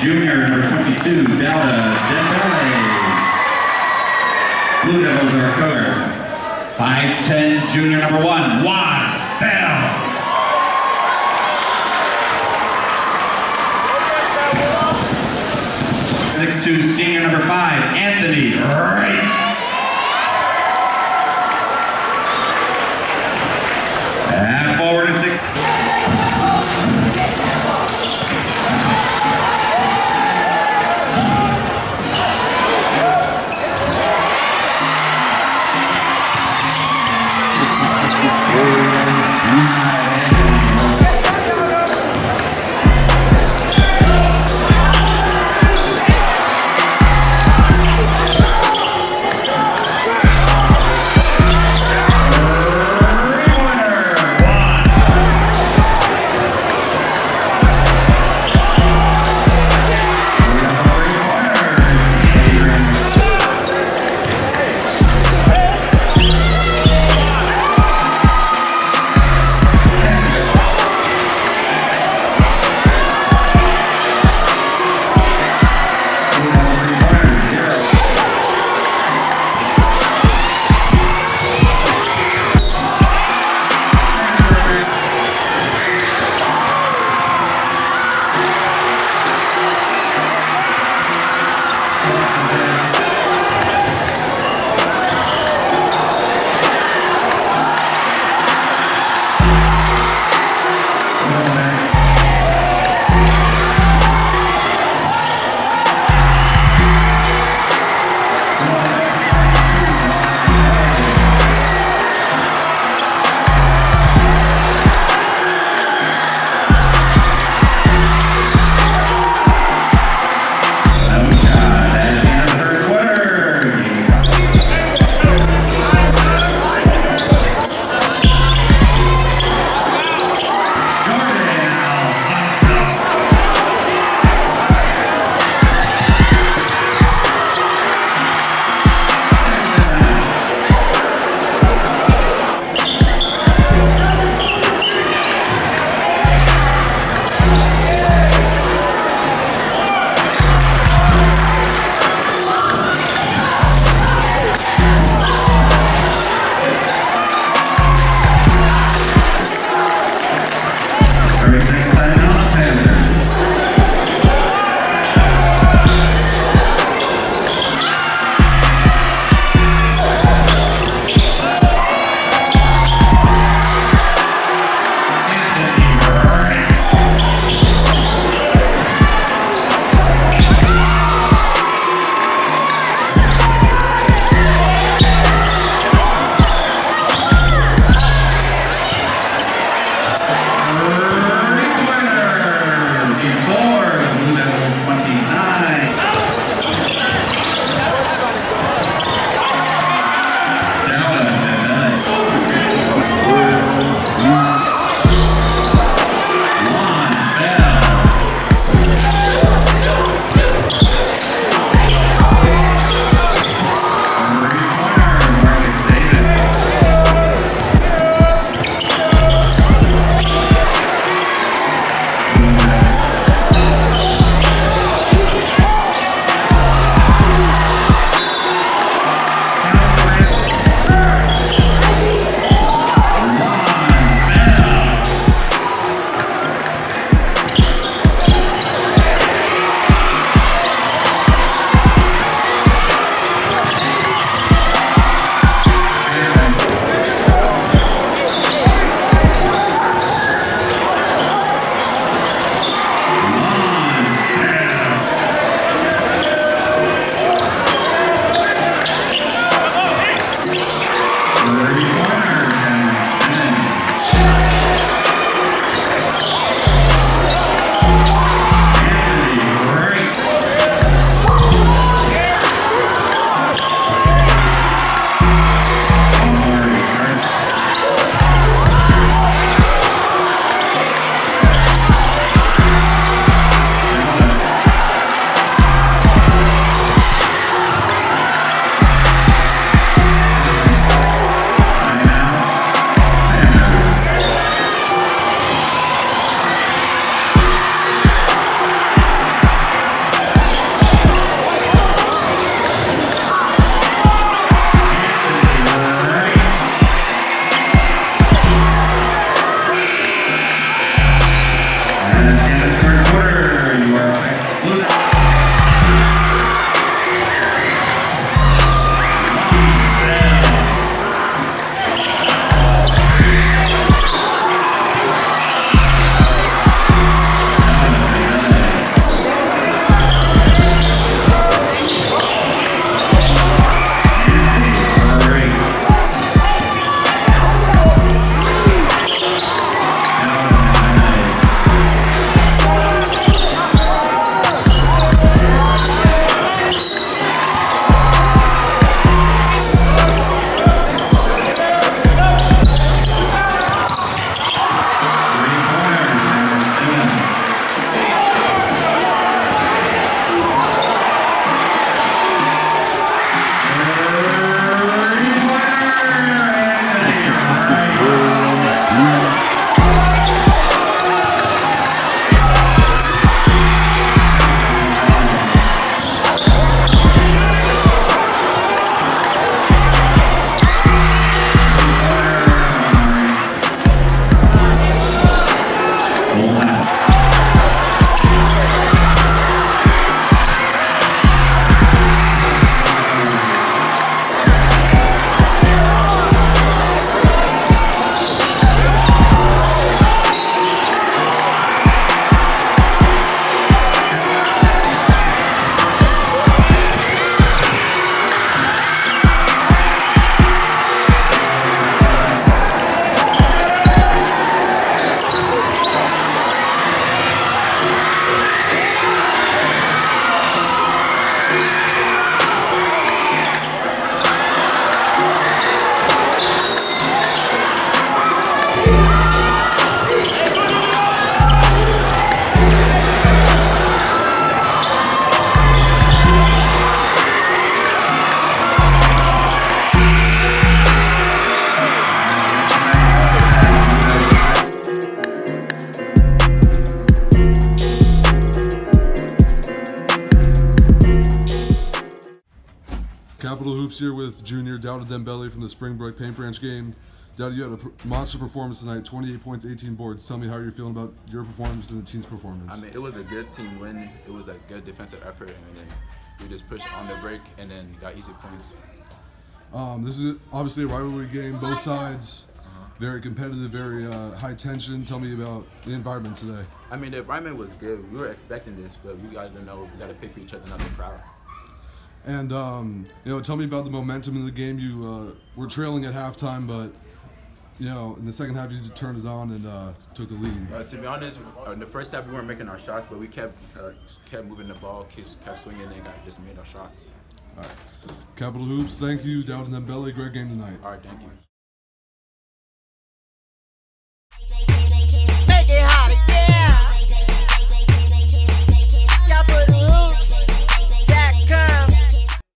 junior, number 22, Daouda Dembélé. Blue Devils are color. 5'10", junior number 1, Juan Bell. To senior number 5, Anthony Wright. And forward to 6. Capital Hoops here with junior Daouda Dembélé from the Springbrook Paint Branch game. Daouda, you had a monster performance tonight, 28 points, 18 boards. Tell me how you're feeling about your performance and the team's performance. I mean, it was a good team win. It was a good defensive effort, and then we just pushed on the break and then got easy points. This is obviously a rivalry game, both sides. Very competitive, very high tension. Tell me about the environment today. I mean, the environment was good. We were expecting this, but we got to know, we got to pick for each other, not the crowd. And, you know, tell me about the momentum in the game. You were trailing at halftime, but, you know, in the second half you just turned it on and took the lead. To be honest, in the first half we weren't making our shots, but we kept moving the ball, kept swinging, and just made our shots. All right. Capital Hoops, thank you. Daouda Dembélé, great game tonight. All right, thank you.